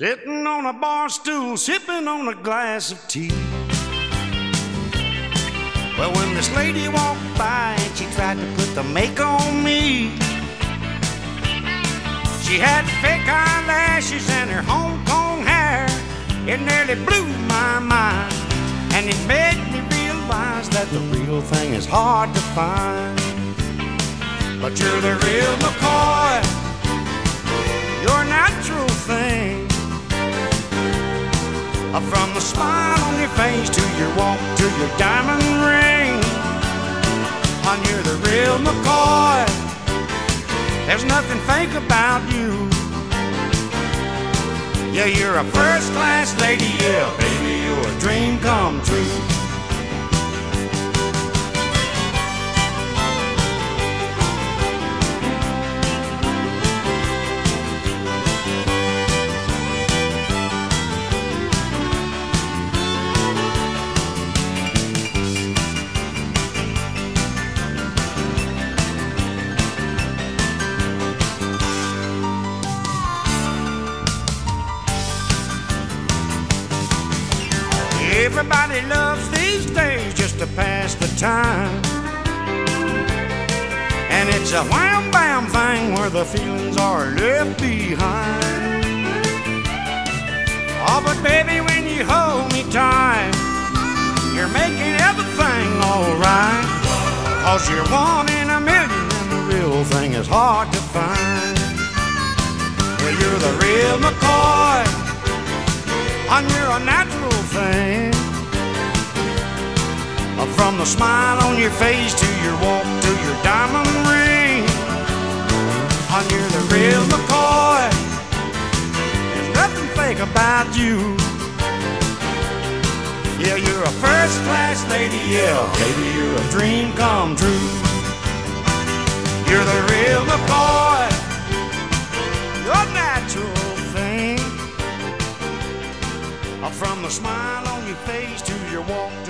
Sitting on a bar stool, sipping on a glass of tea. Well, when this lady walked by and she tried to put the make on me, she had fake eyelashes and her Hong Kong hair. It nearly blew my mind, and it made me realize that the real thing is hard to find. But you're the real McCoy, you're a natural thing. From the smile on your face to your walk to your diamond ring, and you're the real McCoy. There's nothing fake about you. Yeah, you're a first-class lady. Yeah, baby, you're a dream come true. Everybody loves these days just to pass the time, and it's a wham bam thing where the feelings are left behind. Oh, but baby, when you hold me tight, you're making everything alright. 'Cause you're one in a million and the real thing is hard to find. Well, you're the real McCoy, and you're a natural thing. From the smile on your face to your walk to your diamond ring, and you're the real McCoy. There's nothing fake about you. Yeah, you're a first-class lady. Yeah, baby, you're a dream come true. You're the real McCoy, you're a natural thing. From the smile on your face to your walk to